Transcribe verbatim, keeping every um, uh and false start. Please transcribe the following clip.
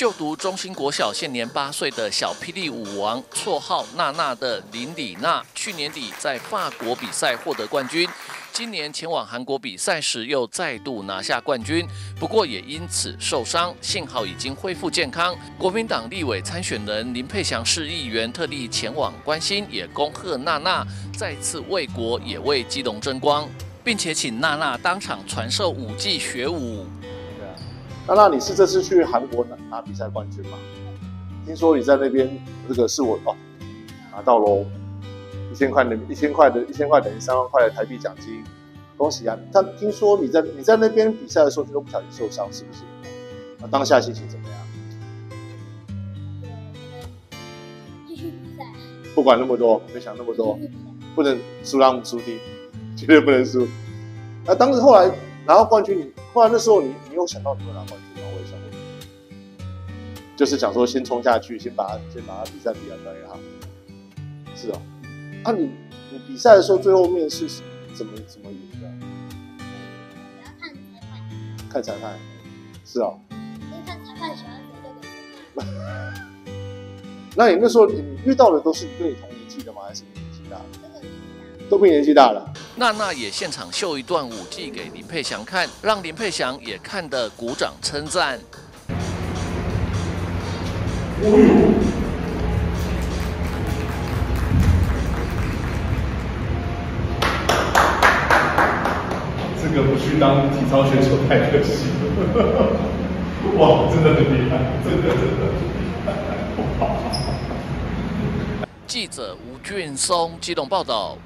就读中兴国小现年八岁的小霹雳舞王，绰号娜娜的林李娜，去年底在法国比赛获得冠军，今年前往韩国比赛时又再度拿下冠军，不过也因此受伤，幸好已经恢复健康。国民党立委参选人林佩祥市议员特地前往关心，也恭贺娜娜再次为国也为基隆争光，并且请娜娜当场传授舞技学舞。 娜娜，你是这次去韩国拿比赛冠军吗？听说你在那边这个是我哦，拿到喽，一千块的，一千块的，一千块等于三万块的台币奖金，恭喜啊！但听说你在你在那边比赛的时候，就不小心受伤，是不是？那、啊、当下心情怎么样？继续比赛。不管那么多，没想那么多，不能输让输低，绝对不能输。那、啊、当时后来。 拿到冠军，你后来那时候你你有想到你会拿冠军吗？我也想过，就是想说先冲下去，先把先把比赛比完再哈。是哦，啊你你比赛的时候最后面是怎么怎么赢的？看裁判，看裁判，是哦。因看裁判喜欢谁就给谁。那你那时候你遇到的都是跟你同年纪的吗？还是年纪大的？ 都比年纪大了。娜娜也现场秀一段舞技给林佩祥看，让林佩祥也看得鼓掌称赞。嗯、这个不去当体操选手太可惜了。哇，真的很厉害，真的真的。记者吴俊松，基隆报道。